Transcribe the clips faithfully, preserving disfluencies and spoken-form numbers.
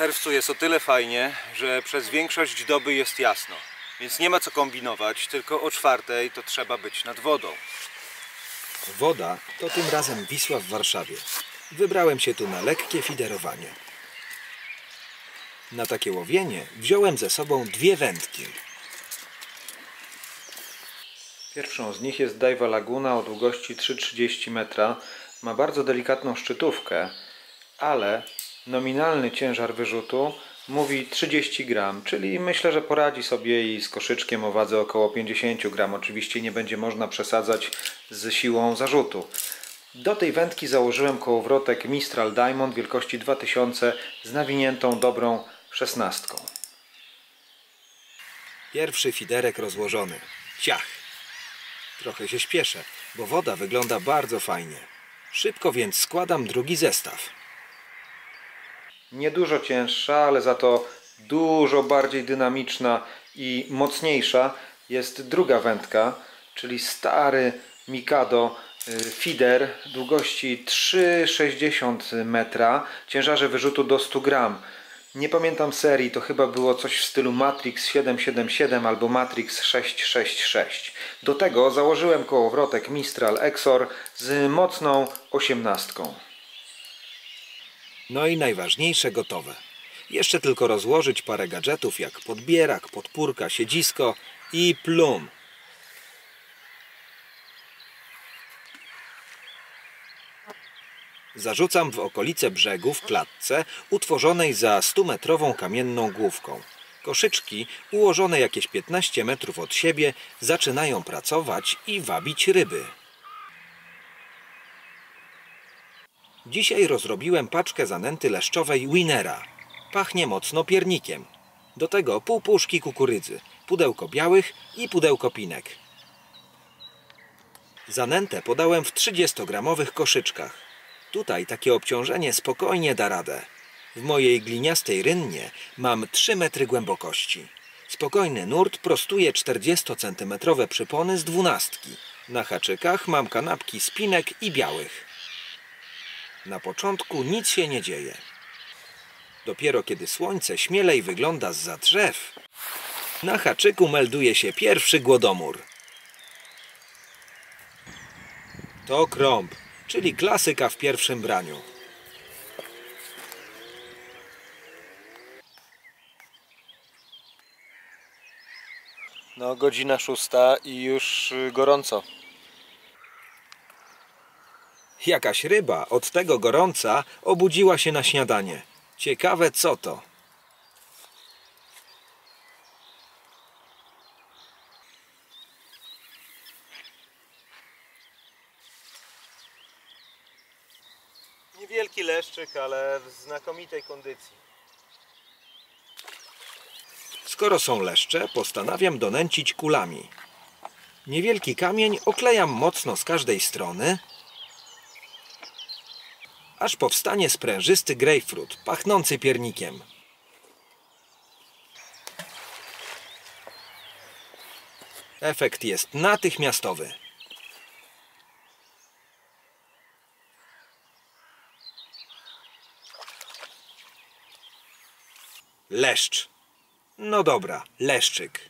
czerwcu jest o tyle fajnie, że przez większość doby jest jasno. Więc nie ma co kombinować, tylko o czwartej to trzeba być nad wodą. Woda to tym razem Wisła w Warszawie. Wybrałem się tu na lekkie fiderowanie. Na takie łowienie wziąłem ze sobą dwie wędki. Pierwszą z nich jest Daiwa Laguna o długości trzy trzydzieści metra. Ma bardzo delikatną szczytówkę, ale nominalny ciężar wyrzutu mówi trzydzieści gram, czyli myślę, że poradzi sobie jej z koszyczkiem o wadze około pięćdziesiąt gram. Oczywiście nie będzie można przesadzać z siłą zarzutu. Do tej wędki założyłem kołowrotek Mistral Diamond wielkości dwa tysiące z nawiniętą dobrą szesnastką. Pierwszy fiderek rozłożony. Ciach! Trochę się śpieszę, bo woda wygląda bardzo fajnie. Szybko więc składam drugi zestaw. Niedużo cięższa, ale za to dużo bardziej dynamiczna i mocniejsza jest druga wędka, czyli stary Mikado Fider długości trzy sześćdziesiąt metra, ciężarze wyrzutu do stu gram. Nie pamiętam serii, to chyba było coś w stylu Matrix siedem siedem siedem albo Matrix sześć sześć sześć. Do tego założyłem kołowrotek Mistral Exor z mocną osiemnastką. No i najważniejsze gotowe. Jeszcze tylko rozłożyć parę gadżetów jak podbierak, podpórka, siedzisko i plum. Zarzucam w okolice brzegu w klatce utworzonej za stumetrową kamienną główką. Koszyczki ułożone jakieś piętnaście metrów od siebie zaczynają pracować i wabić ryby. Dzisiaj rozrobiłem paczkę zanęty leszczowej Winnera. Pachnie mocno piernikiem. Do tego pół puszki kukurydzy, pudełko białych i pudełko pinek. Zanętę podałem w trzydziestogramowych koszyczkach. Tutaj takie obciążenie spokojnie da radę. W mojej gliniastej rynnie mam trzy metry głębokości. Spokojny nurt prostuje czterdziestocentymetrowe przypony z dwunastki. Na haczykach mam kanapki z pinek i białych. Na początku nic się nie dzieje. Dopiero kiedy słońce śmielej wygląda zza drzew, na haczyku melduje się pierwszy głodomór. To krąb, czyli klasyka w pierwszym braniu. No, godzina szósta i już gorąco. Jakaś ryba, od tego gorąca, obudziła się na śniadanie. Ciekawe co to. Niewielki leszczyk, ale w znakomitej kondycji. Skoro są leszcze, postanawiam donęcić kulami. Niewielki kamień oklejam mocno z każdej strony, aż powstanie sprężysty grejpfrut, pachnący piernikiem. Efekt jest natychmiastowy. Leszcz. No dobra, leszczyk.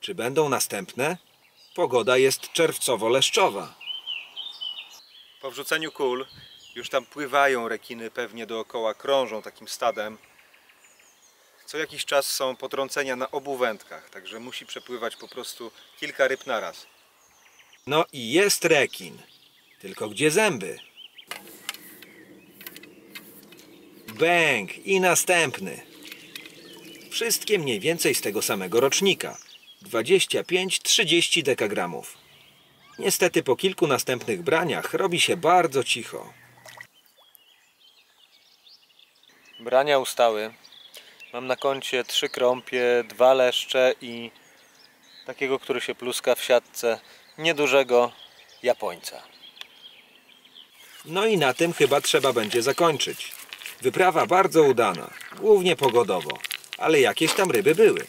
Czy będą następne? Pogoda jest czerwcowo-leszczowa. Po wrzuceniu kul już tam pływają rekiny, pewnie dookoła krążą takim stadem. Co jakiś czas są potrącenia na obu wędkach, także musi przepływać po prostu kilka ryb na raz. No i jest rekin, tylko gdzie zęby? Bęk i następny. Wszystkie mniej więcej z tego samego rocznika, dwadzieścia pięć trzydzieści dekagramów. Niestety po kilku następnych braniach robi się bardzo cicho. Brania ustały. Mam na koncie trzy krąpie, dwa leszcze i takiego, który się pluska w siatce, niedużego Japońca. No i na tym chyba trzeba będzie zakończyć. Wyprawa bardzo udana, głównie pogodowo, ale jakieś tam ryby były.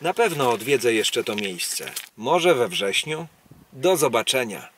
Na pewno odwiedzę jeszcze to miejsce. Może we wrześniu? Do zobaczenia!